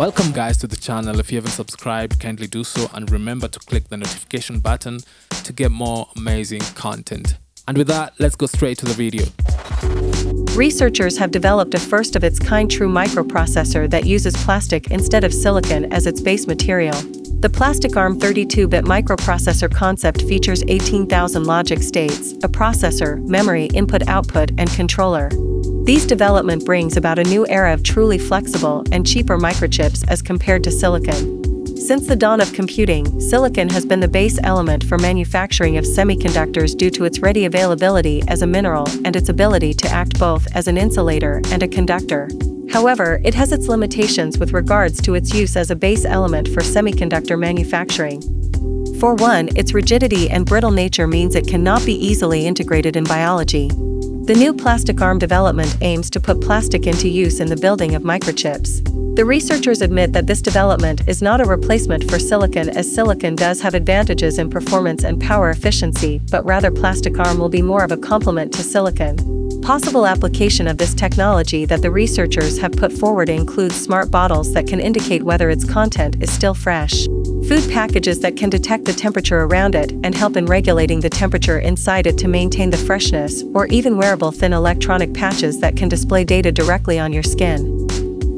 Welcome guys to the channel. If you haven't subscribed, kindly do so, and remember to click the notification button to get more amazing content. And with that, let's go straight to the video. Researchers have developed a first-of-its-kind true microprocessor that uses plastic instead of silicon as its base material. The PlasticARM 32-bit microprocessor concept features 18,000 logic states, a processor, memory, input-output, and controller. These development brings about a new era of truly flexible and cheaper microchips as compared to silicon. Since the dawn of computing, silicon has been the base element for manufacturing of semiconductors due to its ready availability as a mineral and its ability to act both as an insulator and a conductor. However, it has its limitations with regards to its use as a base element for semiconductor manufacturing. For one, its rigidity and brittle nature means it cannot be easily integrated in biology. The new PlasticARM development aims to put plastic into use in the building of microchips. The researchers admit that this development is not a replacement for silicon, as silicon does have advantages in performance and power efficiency, but rather PlasticARM will be more of a complement to silicon. Possible application of this technology that the researchers have put forward includes smart bottles that can indicate whether its content is still fresh, food packages that can detect the temperature around it and help in regulating the temperature inside it to maintain the freshness, or even wearable thin electronic patches that can display data directly on your skin.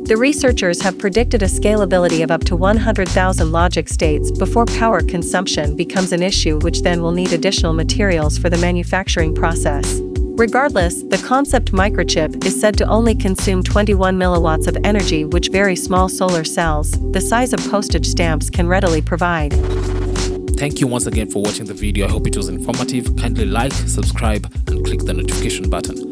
The researchers have predicted a scalability of up to 100,000 logic states before power consumption becomes an issue, which then will need additional materials for the manufacturing process. Regardless, the concept microchip is said to only consume 21 milliwatts of energy, which very small solar cells, the size of postage stamps, can readily provide. Thank you once again for watching the video. I hope it was informative. Kindly like, subscribe, and click the notification button.